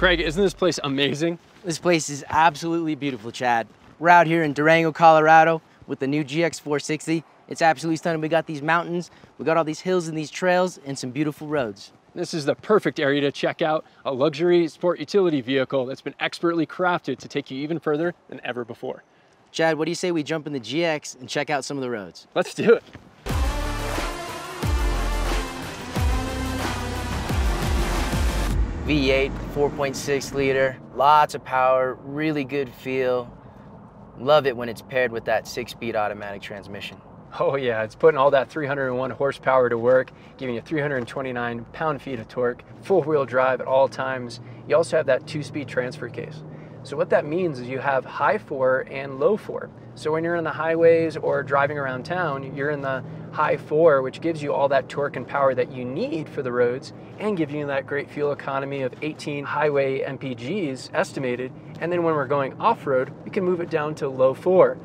Craig, isn't this place amazing? This place is absolutely beautiful, Chad. We're out here in Durango, Colorado with the new GX460. It's absolutely stunning. We got these mountains, we got all these hills and these trails and some beautiful roads. This is the perfect area to check out a luxury sport utility vehicle that's been expertly crafted to take you even further than ever before. Chad, what do you say we jump in the GX and check out some of the roads? Let's do it. V8, 4.6 liter, lots of power, really good feel. Love it when it's paired with that 6-speed automatic transmission. Oh yeah, it's putting all that 301 horsepower to work, giving you 329 pound-feet of torque, four-wheel drive at all times. You also have that 2-speed transfer case. So what that means is you have high 4 and low 4. So when you're on the highways or driving around town, you're in the high 4, which gives you all that torque and power that you need for the roads and gives you that great fuel economy of 18 highway MPGs estimated. And then when we're going off-road, we can move it down to low 4.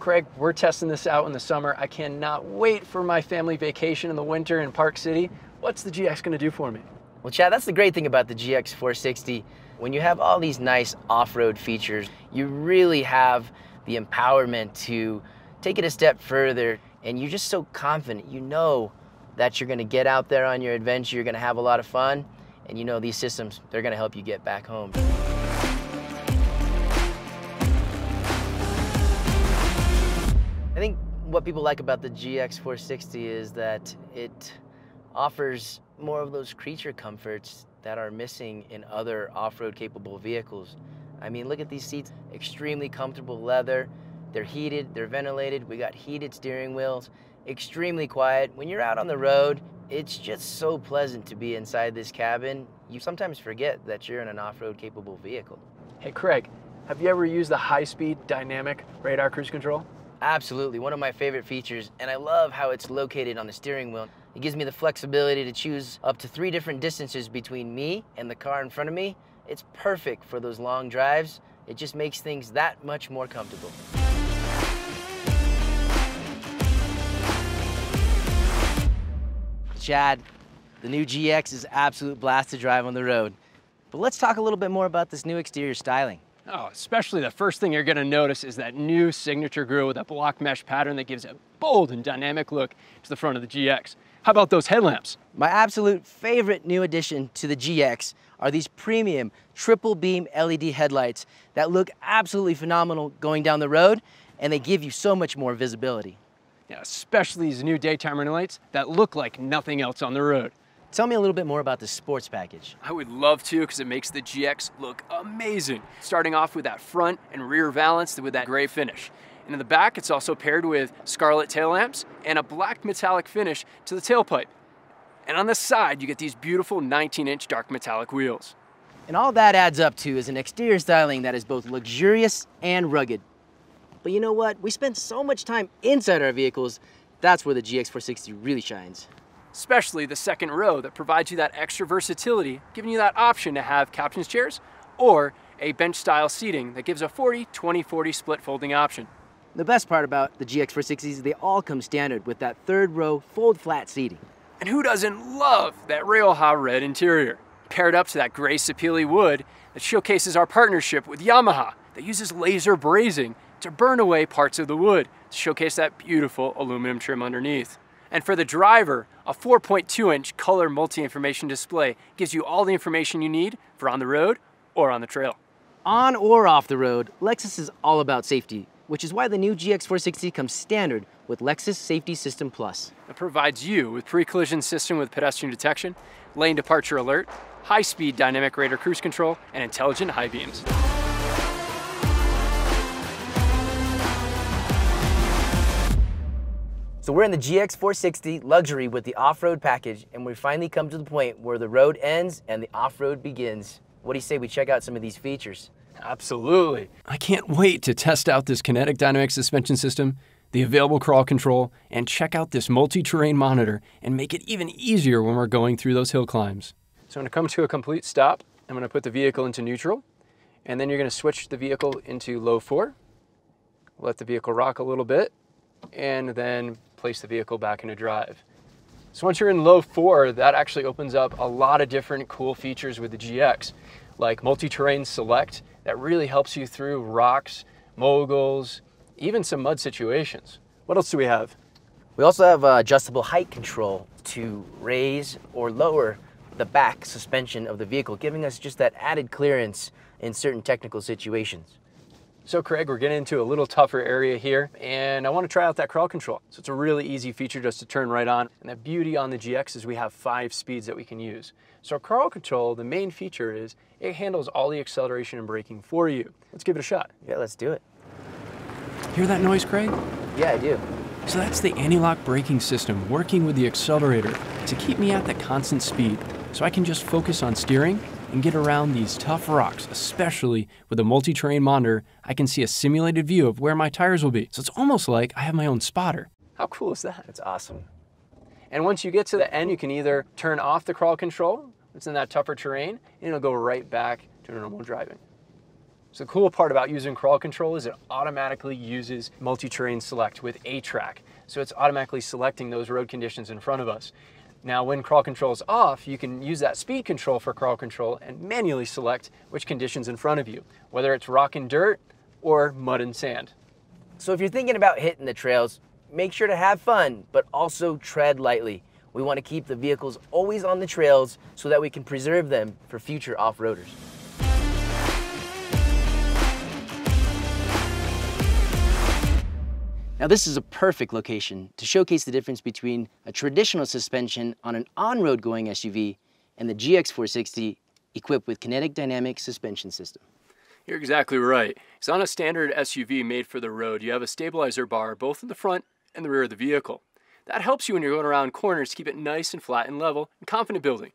Craig, we're testing this out in the summer. I cannot wait for my family vacation in the winter in Park City. What's the GX gonna do for me? Well, Chad, that's the great thing about the GX 460. When you have all these nice off-road features, you really have the empowerment to take it a step further, and you're just so confident. You know that you're gonna get out there on your adventure, you're gonna have a lot of fun, and you know these systems, they're gonna help you get back home. I think what people like about the GX460 is that it offers more of those creature comforts that are missing in other off-road capable vehicles. I mean, look at these seats, extremely comfortable leather. They're heated, they're ventilated. We got heated steering wheels, extremely quiet. When you're out on the road, it's just so pleasant to be inside this cabin. You sometimes forget that you're in an off-road capable vehicle. Hey, Craig, have you ever used the high-speed dynamic radar cruise control? Absolutely, one of my favorite features, and I love how it's located on the steering wheel. It gives me the flexibility to choose up to 3 different distances between me and the car in front of me. It's perfect for those long drives. It just makes things that much more comfortable. Chad, the new GX is an absolute blast to drive on the road. But let's talk a little bit more about this new exterior styling. Oh, especially the first thing you're gonna notice is that new signature grille with that block mesh pattern that gives a bold and dynamic look to the front of the GX. How about those headlamps? My absolute favorite new addition to the GX are these premium triple beam LED headlights that look absolutely phenomenal going down the road, and they give you so much more visibility. Yeah, especially these new daytime running lights that look like nothing else on the road. Tell me a little bit more about the sports package. I would love to, because it makes the GX look amazing. Starting off with that front and rear valance with that gray finish. And in the back, it's also paired with scarlet tail lamps and a black metallic finish to the tailpipe. And on the side, you get these beautiful 19-inch dark metallic wheels. And all that adds up to is an exterior styling that is both luxurious and rugged. But you know what? We spend so much time inside our vehicles. That's where the GX460 really shines. Especially the second row that provides you that extra versatility, giving you that option to have captain's chairs or a bench style seating that gives a 40-20-40 split folding option. The best part about the GX460s is they all come standard with that third row fold flat seating. And who doesn't love that Rioja red interior? Paired up to that gray sapele wood that showcases our partnership with Yamaha that uses laser brazing to burn away parts of the wood to showcase that beautiful aluminum trim underneath. And for the driver, a 4.2-inch color multi-information display gives you all the information you need for on the road or on the trail. On or off the road, Lexus is all about safety, which is why the new GX460 comes standard with Lexus Safety System Plus. It provides you with pre-collision system with pedestrian detection, lane departure alert, high-speed dynamic radar cruise control, and intelligent high beams. So we're in the GX460 luxury with the off-road package, and we finally come to the point where the road ends and the off-road begins. What do you say we check out some of these features? Absolutely. I can't wait to test out this Kinetic Dynamic Suspension System, the available Crawl Control, and check out this Multi-Terrain Monitor and make it even easier when we're going through those hill climbs. So I'm gonna come to a complete stop. I'm gonna put the vehicle into neutral, and then you're gonna switch the vehicle into low 4. Let the vehicle rock a little bit, and then place the vehicle back into drive. So once you're in low 4, that actually opens up a lot of different cool features with the GX. like Multi-Terrain Select that really helps you through rocks, moguls, even some mud situations. What else do we have? We also have adjustable height control to raise or lower the back suspension of the vehicle, giving us just that added clearance in certain technical situations. So Craig, we're getting into a little tougher area here, and I want to try out that crawl control. So it's a really easy feature just to turn right on. And the beauty on the GX is we have 5 speeds that we can use. So crawl control, the main feature is it handles all the acceleration and braking for you. Let's give it a shot. Yeah, let's do it. Hear that noise, Craig? Yeah, I do. So that's the anti-lock braking system working with the accelerator to keep me at that constant speed so I can just focus on steering and get around these tough rocks. Especially with a multi-terrain monitor, I can see a simulated view of where my tires will be. So it's almost like I have my own spotter. How cool is that? That's awesome. And once you get to the end, you can either turn off the crawl control, it's in that tougher terrain, and it'll go right back to normal driving. So the cool part about using crawl control is it automatically uses multi-terrain select with A-Track. So it's automatically selecting those road conditions in front of us. Now, when crawl control is off, you can use that speed control for crawl control and manually select which conditions in front of you, whether it's rock and dirt or mud and sand. So if you're thinking about hitting the trails, make sure to have fun, but also tread lightly. We want to keep the vehicles always on the trails so that we can preserve them for future off-roaders. Now this is a perfect location to showcase the difference between a traditional suspension on an on-road going SUV and the GX460 equipped with Kinetic Dynamic Suspension System. You're exactly right. So on a standard SUV made for the road, you have a stabilizer bar both in the front and the rear of the vehicle. That helps you when you're going around corners to keep it nice and flat and level and confident building.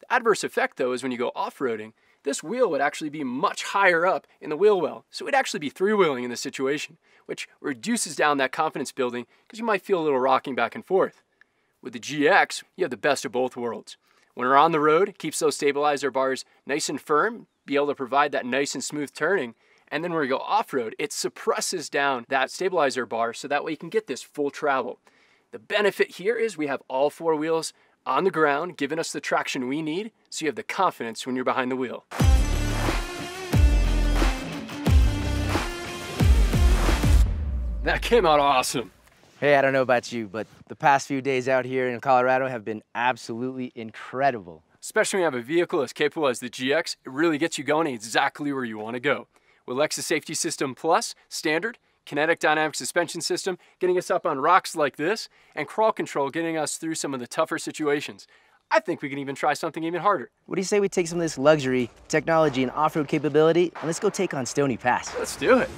The adverse effect though is when you go off-roading, this wheel would actually be much higher up in the wheel well, so it'd actually be three-wheeling in this situation, which reduces down that confidence building because you might feel a little rocking back and forth. With the GX, you have the best of both worlds. When we're on the road, it keeps those stabilizer bars nice and firm, be able to provide that nice and smooth turning, and then when we go off-road, it suppresses down that stabilizer bar so that way you can get this full travel. The benefit here is we have all 4 wheels on the ground, giving us the traction we need, so you have the confidence when you're behind the wheel. That came out awesome. Hey, I don't know about you, but the past few days out here in Colorado have been absolutely incredible. Especially when you have a vehicle as capable as the GX, it really gets you going exactly where you want to go. With Lexus Safety System Plus, Standard, Kinetic Dynamic Suspension System, getting us up on rocks like this, and Crawl Control getting us through some of the tougher situations. I think we can even try something even harder. What do you say we take some of this luxury, technology, and off-road capability, and let's go take on Stony Pass. Let's do it.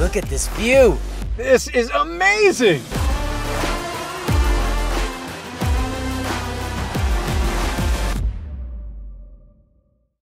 Look at this view. This is amazing.